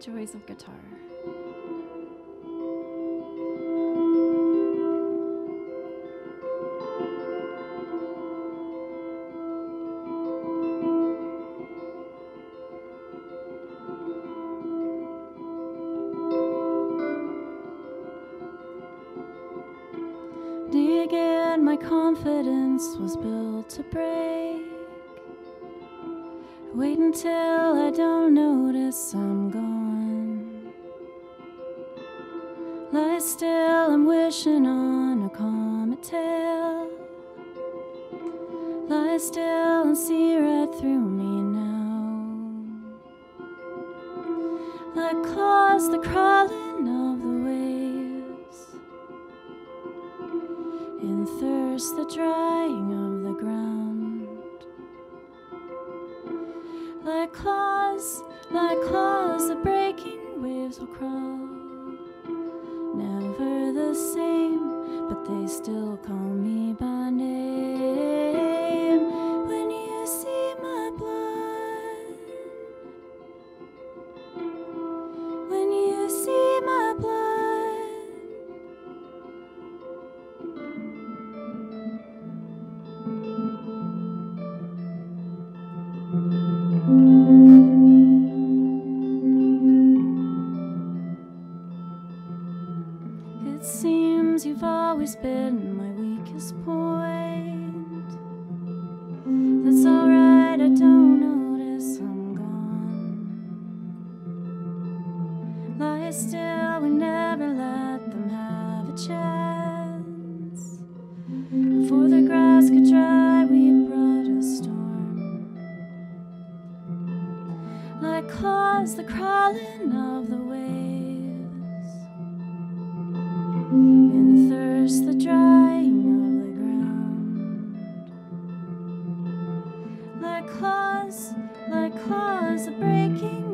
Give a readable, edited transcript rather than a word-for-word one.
joys of guitar. Again, my confidence was built to break. Wait until I don't notice I'm gone. Lie still, I'm wishing on a comet tail. Lie still and see right through me now. Like claws, the crawling of the waves, in thirst, the drying of the ground. Like claws, the breaking waves will crawl. Never the same, but they still call me by name. When you see my blood, when you see my blood. It seems you've always been my weakest point. That's alright, I don't notice I'm gone. Lie still, we never let them have a chance. Before the grass could dry, we brought a storm. Like claws, the crawling of the waves, in thirst, the drying of the ground. Like claws, the breaking